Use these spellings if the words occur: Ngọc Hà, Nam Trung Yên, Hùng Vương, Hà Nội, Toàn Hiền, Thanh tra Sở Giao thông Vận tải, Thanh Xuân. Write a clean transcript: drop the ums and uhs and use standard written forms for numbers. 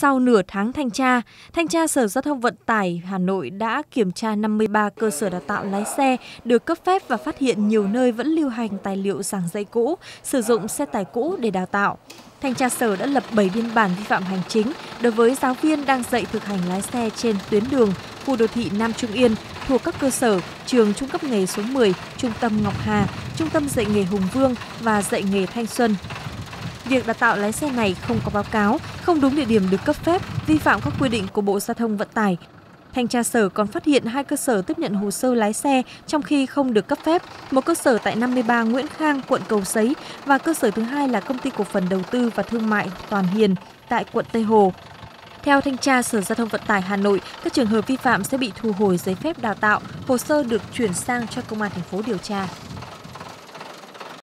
Sau nửa tháng thanh tra Sở Giao thông Vận tải Hà Nội đã kiểm tra 53 cơ sở đào tạo lái xe được cấp phép và phát hiện nhiều nơi vẫn lưu hành tài liệu giảng dạy cũ, sử dụng xe tải cũ để đào tạo. Thanh tra Sở đã lập 7 biên bản vi phạm hành chính đối với giáo viên đang dạy thực hành lái xe trên tuyến đường khu đô thị Nam Trung Yên thuộc các cơ sở trường trung cấp nghề số 10, trung tâm Ngọc Hà, trung tâm dạy nghề Hùng Vương và dạy nghề Thanh Xuân. Việc đào tạo lái xe này không có báo cáo, không đúng địa điểm được cấp phép, vi phạm các quy định của Bộ Giao thông Vận tải. Thanh tra Sở còn phát hiện 2 cơ sở tiếp nhận hồ sơ lái xe trong khi không được cấp phép, một cơ sở tại 53 Nguyễn Khang, quận Cầu Giấy và cơ sở thứ hai là Công ty Cổ phần Đầu tư và Thương mại Toàn Hiền tại quận Tây Hồ. Theo thanh tra Sở Giao thông Vận tải Hà Nội, các trường hợp vi phạm sẽ bị thu hồi giấy phép đào tạo, hồ sơ được chuyển sang cho Công an thành phố điều tra.